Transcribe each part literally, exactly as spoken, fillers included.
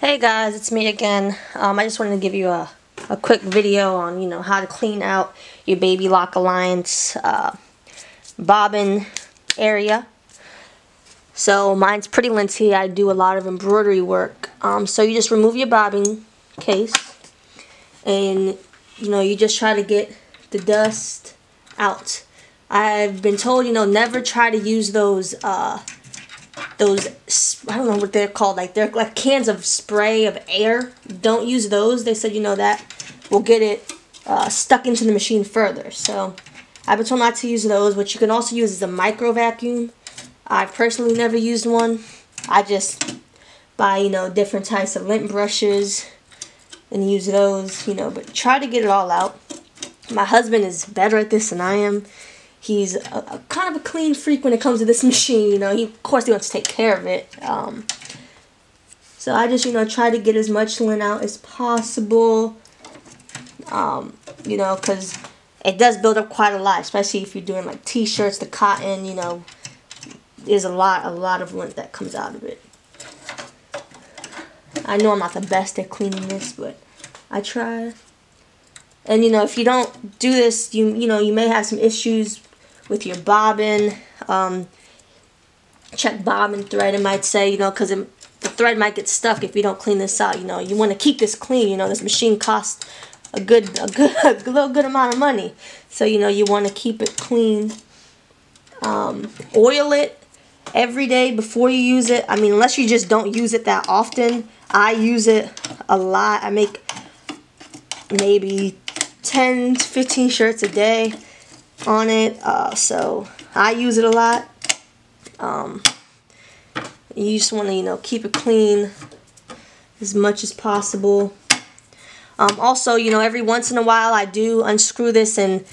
Hey guys, it's me again. Um, I just wanted to give you a, a quick video on, you know, how to clean out your Baby Lock Alliance uh, bobbin area. So mine's pretty linty. I do a lot of embroidery work. Um, so you just remove your bobbin case and, you know, you just try to get the dust out. I've been told, you know, never try to use those uh, those, I don't know what they're called, like they're like cans of spray of air. Don't use those. They said, you know, that will get it uh, stuck into the machine further. So I've been told not to use those. What you can also use is a micro vacuum. I personally never used one. I just buy, you know, different types of lint brushes and use those, you know, but try to get it all out. My husband is better at this than I am. He's a, a kind of a clean freak when it comes to this machine, you know. He, of course, he wants to take care of it. Um, so I just, you know, try to get as much lint out as possible, um, you know, because it does build up quite a lot, especially if you're doing, like, T-shirts, the cotton, you know. There's a lot, a lot of lint that comes out of it. I know I'm not the best at cleaning this, but I try. And, you know, if you don't do this, you you know, you may have some issues with your bobbin. Um, check bobbin thread, it might say, you know, because the thread might get stuck if you don't clean this out. You know, you want to keep this clean. You know, this machine costs a good, a good, a little good amount of money. So, you know, you want to keep it clean. Um, oil it every day before you use it. I mean, unless you just don't use it that often. I use it a lot. I make maybe ten to fifteen shirts a day on it, uh, so I use it a lot. Um, you just want to, you know, keep it clean as much as possible. Um, also, you know, every once in a while I do unscrew this and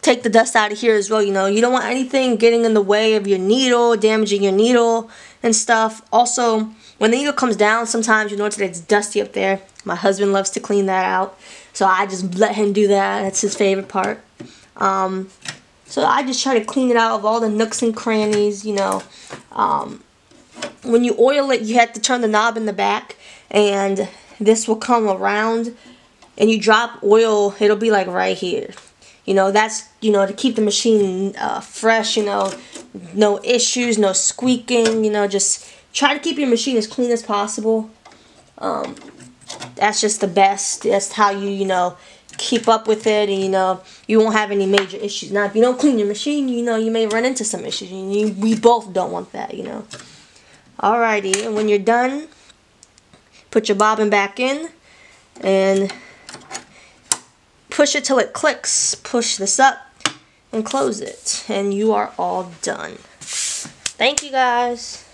take the dust out of here as well. You know, you don't want anything getting in the way of your needle, damaging your needle and stuff. Also, when the needle comes down, sometimes you notice that it's dusty up there. My husband loves to clean that out, so I just let him do that. That's his favorite part. Um, so I just try to clean it out of all the nooks and crannies, you know. Um, when you oil it, you have to turn the knob in the back, and this will come around, and you drop oil, it'll be like right here. You know, that's, you know, to keep the machine uh, fresh, you know, no issues, no squeaking, you know, just try to keep your machine as clean as possible. Um, that's just the best. That's how you, you know, keep up with it, and, you know, you won't have any major issues. Now, if you don't clean your machine, you know, you may run into some issues. And you, we both don't want that, you know. Alrighty, and when you're done, put your bobbin back in, and push it till it clicks, push this up, and close it, and you are all done. Thank you guys.